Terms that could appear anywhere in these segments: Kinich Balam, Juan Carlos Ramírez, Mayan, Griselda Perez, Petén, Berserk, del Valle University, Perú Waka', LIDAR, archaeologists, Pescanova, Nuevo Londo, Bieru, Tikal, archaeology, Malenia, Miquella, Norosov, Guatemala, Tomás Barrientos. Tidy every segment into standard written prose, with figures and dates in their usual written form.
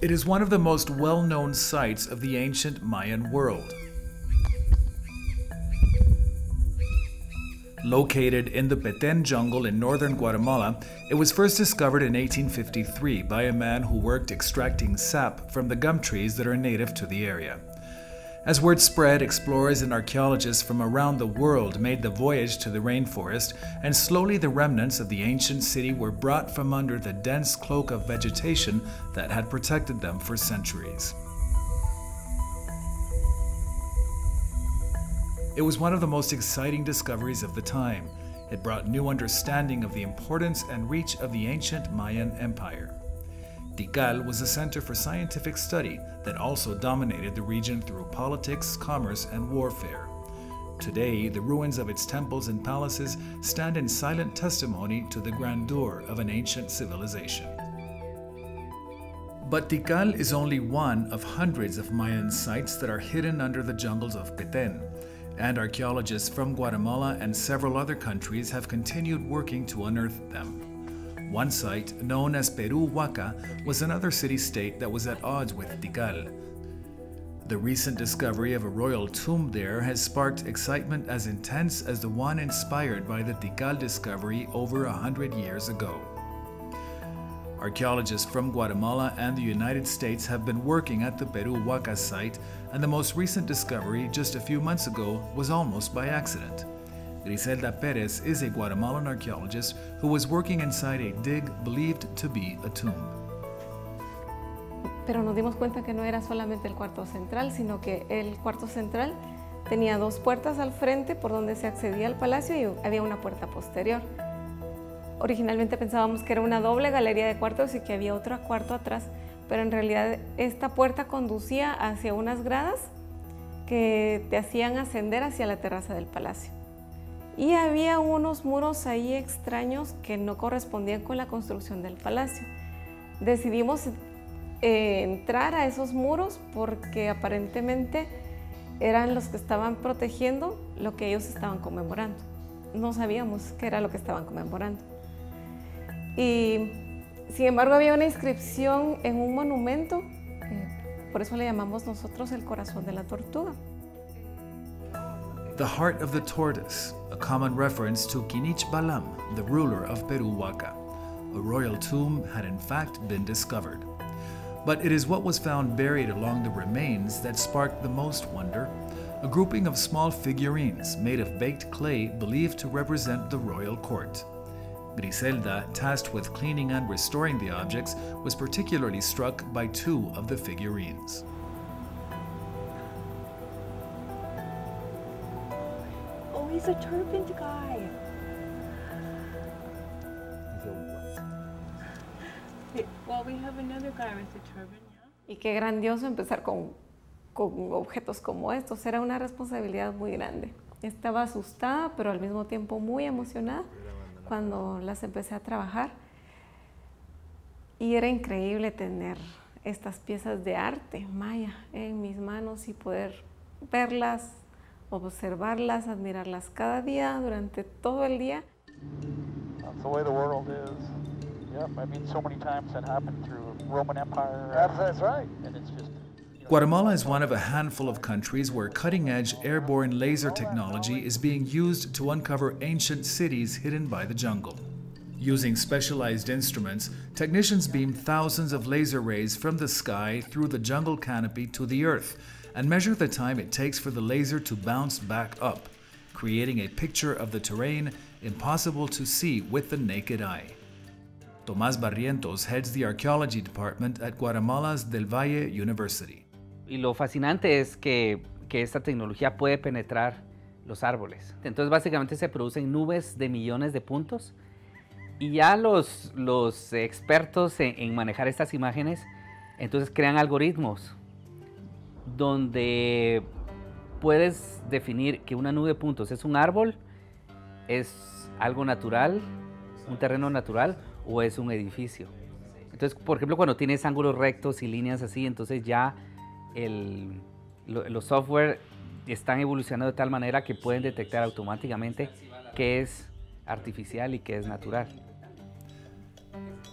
It is one of the most well-known sites of the ancient Mayan world. Located in the Petén jungle in northern Guatemala, it was first discovered in 1853 by a man who worked extracting sap from the gum trees that are native to the area. As word spread, explorers and archaeologists from around the world made the voyage to the rainforest, and slowly the remnants of the ancient city were brought from under the dense cloak of vegetation that had protected them for centuries. It was one of the most exciting discoveries of the time. It brought new understanding of the importance and reach of the ancient Mayan Empire. Tikal was a center for scientific study that also dominated the region through politics, commerce, and warfare. Today, the ruins of its temples and palaces stand in silent testimony to the grandeur of an ancient civilization. But Tikal is only one of hundreds of Mayan sites that are hidden under the jungles of Petén. And archaeologists from Guatemala and several other countries have continued working to unearth them. One site, known as Perú Waka', was another city-state that was at odds with Tikal. The recent discovery of a royal tomb there has sparked excitement as intense as the one inspired by the Tikal discovery over 100 years ago. Archaeologists from Guatemala and the United States have been working at the Perú Waka' site, and the most recent discovery, just a few months ago, was almost by accident. Griselda Perez is a Guatemalan archaeologist who was working inside a dig believed to be a tomb. Pero nos dimos cuenta que no era solamente el cuarto central, sino que el cuarto central tenía dos puertas al frente por donde se accedía al palacio y había una puerta posterior. Originalmente pensábamos que era una doble galería de cuartos y que había otro cuarto atrás, pero en realidad esta puerta conducía hacia unas gradas que te hacían ascender hacia la terraza del palacio. Y había unos muros ahí extraños que no correspondían con la construcción del palacio. Decidimos entrar a esos muros porque aparentemente eran los que estaban protegiendo lo que ellos estaban conmemorando. No sabíamos qué era lo que estaban conmemorando. Y sin embargo había una inscripción en un monumento, por eso le llamamos nosotros el corazón de la tortuga. The heart of the tortoise, a common reference to Kinich Balam, the ruler of Perú Waka'. A royal tomb had in fact been discovered. But it is what was found buried along the remains that sparked the most wonder, a grouping of small figurines made of baked clay believed to represent the royal court. Griselda, tasked with cleaning and restoring the objects, was particularly struck by two of the figurines. Oh, he's a turbaned guy. Well, we have another guy with a turban, yeah? Y qué grandioso empezar con objetos como estos. Era una responsabilidad muy grande. Estaba asustada, pero al mismo tiempo muy emocionada cuando las empecé a trabajar. Y era increíble tener estas piezas de arte maya en mis manos y poder verlas, observarlas, admirarlas cada día, durante todo el día. That's the way the world is. Yep, I mean, so many times that happened through Roman Empire. That's right. And it's just... Guatemala is one of a handful of countries where cutting-edge airborne laser technology is being used to uncover ancient cities hidden by the jungle. Using specialized instruments, technicians beam thousands of laser rays from the sky through the jungle canopy to the earth and measure the time it takes for the laser to bounce back up, creating a picture of the terrain impossible to see with the naked eye. Tomás Barrientos heads the archaeology department at Guatemala's del Valle University. Y lo fascinante es que esta tecnología puede penetrar los árboles. Entonces básicamente se producen nubes de millones de puntos y ya los expertos en manejar estas imágenes entonces crean algoritmos donde puedes definir que una nube de puntos es un árbol, es algo natural, un terreno natural o es un edificio. Entonces, por ejemplo, cuando tienes ángulos rectos y líneas así, entonces ya los software están evolucionando de tal manera que pueden detectar automáticamente qué es artificial y qué es natural.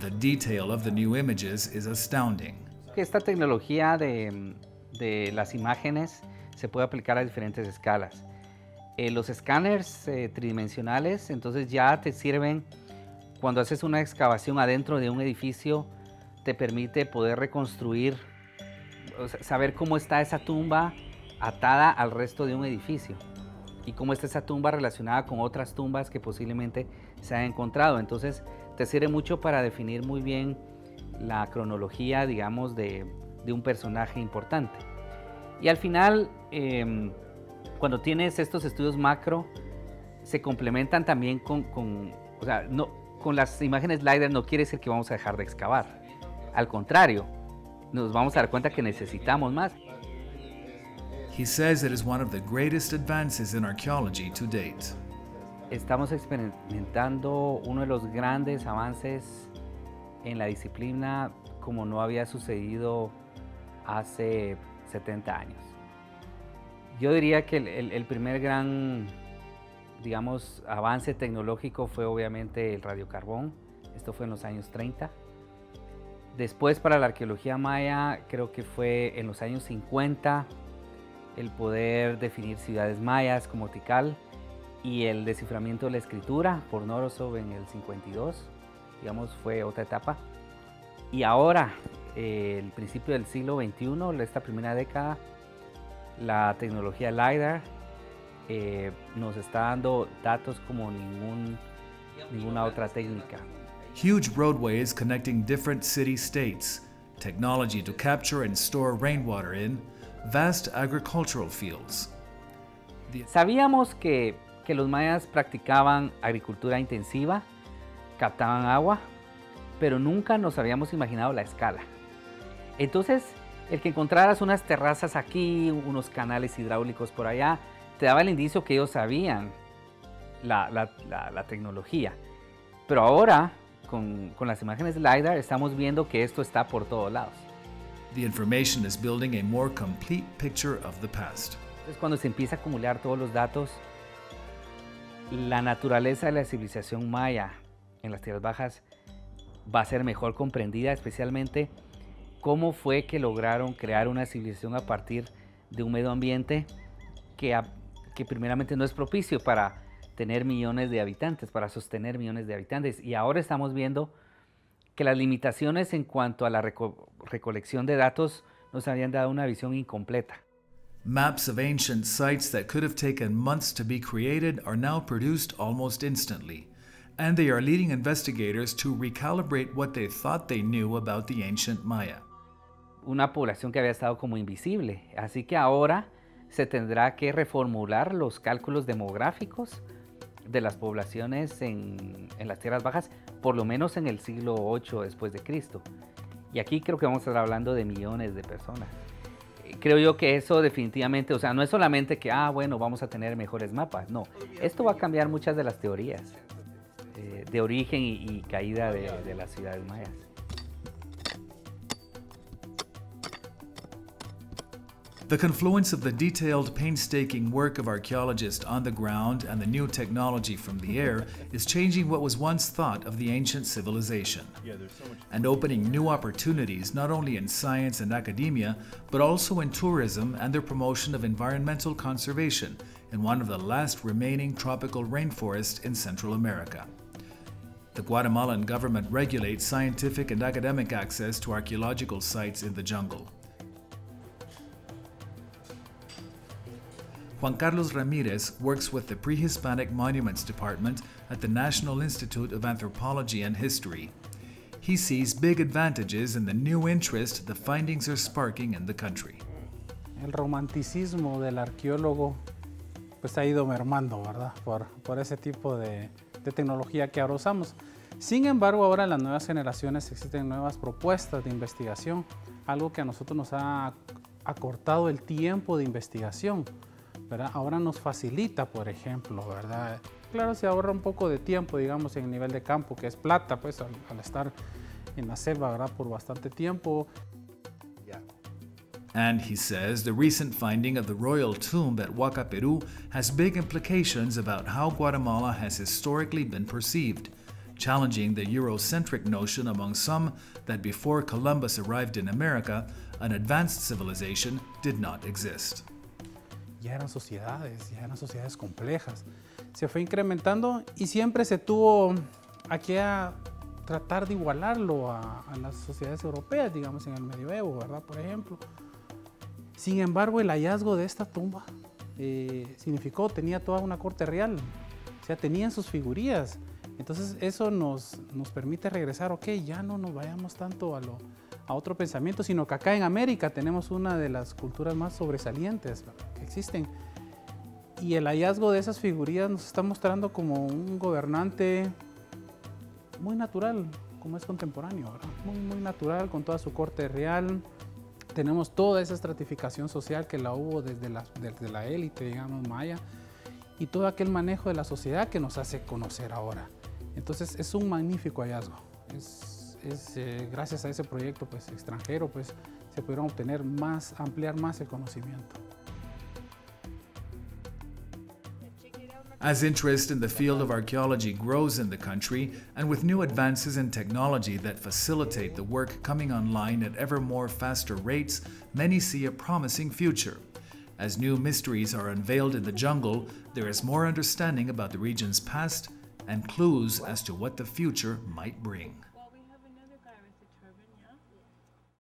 The detail of the new images is astounding. que esta tecnología de las imágenes se puede aplicar a diferentes escalas. Los escáneres tridimensionales entonces ya te sirven cuando haces una excavación adentro de un edificio, te permite poder reconstruir, o sea, saber cómo está esa tumba atada al resto de un edificio y cómo está esa tumba relacionada con otras tumbas que posiblemente se han encontrado. Entonces te sirve mucho para definir muy bien la cronología, digamos, de un personaje importante. Y al final, cuando tienes estos estudios macro, se complementan también con las imágenes LIDAR. No quiere decir que vamos a dejar de excavar, al contrario, nos vamos a dar cuenta que necesitamos más. He says it is one of the greatest advances in archaeology to date. Estamos experimentando uno de los grandes avances en la disciplina como no había sucedido hace 70 años. Yo diría que el primer gran, digamos, avance tecnológico fue obviamente el radiocarbón. Esto fue en los años 30. Después, para la arqueología maya, creo que fue en los años 50 el poder definir ciudades mayas como Tikal y el desciframiento de la escritura por Norosov en el 52, digamos, fue otra etapa. Y ahora, el principio del siglo XXI, esta primera década, la tecnología LIDAR nos está dando datos como ninguna otra técnica. Huge roadways connecting different city-states, technology to capture and store rainwater in vast agricultural fields. Sabíamos que los mayas practicaban agricultura intensiva, captaban agua, pero nunca nos habíamos imaginado la escala. Entonces, el que encontraras unas terrazas aquí, unos canales hidráulicos por allá, te daba el indicio que ellos sabían la tecnología. Pero ahora, con las imágenes LIDAR, estamos viendo que esto está por todos lados. The information is building a more complete picture of the past. Es cuando se empieza a acumular todos los datos, la naturaleza de la civilización maya en las tierras bajas va a ser mejor comprendida, especialmente cómo fue que lograron crear una civilización a partir de un medio ambiente que primeramente no es propicio para tener millones de habitantes, para sostener millones de habitantes. Y ahora estamos viendo que las limitaciones en cuanto a la recolección de datos nos habían dado una visión incompleta. Maps of ancient sites that could have taken months to be created are now produced almost instantly, and they are leading investigators to recalibrate what they thought they knew about the ancient Maya. Una población que había estado como invisible, así que ahora se tendrá que reformular los cálculos demográficos de las poblaciones en las tierras bajas, por lo menos en el siglo VIII después de Cristo. Y aquí creo que vamos a estar hablando de millones de personas. Creo yo que eso definitivamente, o sea, no es solamente que, bueno, vamos a tener mejores mapas. No, esto va a cambiar muchas de las teorías de origen y caída de las ciudades mayas. The confluence of the detailed, painstaking work of archaeologists on the ground and the new technology from the air is changing what was once thought of the ancient civilization, and opening new opportunities not only in science and academia, but also in tourism and the promotion of environmental conservation in one of the last remaining tropical rainforests in Central America. The Guatemalan government regulates scientific and academic access to archaeological sites in the jungle. Juan Carlos Ramírez works with the Pre-Hispanic Monuments Department at the National Institute of Anthropology and History. He sees big advantages in the new interest the findings are sparking in the country. El romanticismo del arqueólogo pues ha ido mermando, ¿verdad? Por ese tipo de tecnología que ahora usamos. Sin embargo, ahora en las nuevas generaciones existen nuevas propuestas de investigación, algo que a nosotros nos ha acortado el tiempo de investigación, ¿verdad? Ahora nos facilita, por ejemplo, ¿verdad? Claro, se ahorra un poco de tiempo, digamos, en el nivel de campo, que es plata, pues, al estar en la selva, ¿verdad? Por bastante tiempo. And he says the recent finding of the royal tomb at Waka', Peru has big implications about how Guatemala has historically been perceived, challenging the Eurocentric notion among some that before Columbus arrived in America, an advanced civilization did not exist. Ya eran sociedades complejas. Se fue incrementando y siempre se tuvo aquí a tratar de igualarlo a las sociedades europeas, digamos, en el medioevo, ¿verdad? Por ejemplo. Sin embargo, el hallazgo de esta tumba significó, tenía toda una corte real, o sea, tenían sus figurías. Entonces, eso nos permite regresar, ok, ya no nos vayamos tanto a otro pensamiento, sino que acá en América tenemos una de las culturas más sobresalientes que existen. Y el hallazgo de esas figurillas nos está mostrando como un gobernante muy natural, como es contemporáneo, ¿verdad? Muy, muy natural, con toda su corte real. Tenemos toda esa estratificación social que la hubo desde la élite, digamos, maya, y todo aquel manejo de la sociedad que nos hace conocer ahora. Entonces, es un magnífico hallazgo. Gracias a ese proyecto pues, extranjero, pues, se pudieron obtener más, ampliar más el conocimiento. As interest in the field of archaeology grows in the country, and with new advances in technology that facilitate the work coming online at ever more faster rates, many see a promising future. As new mysteries are unveiled in the jungle, there is more understanding about the region's past and clues as to what the future might bring.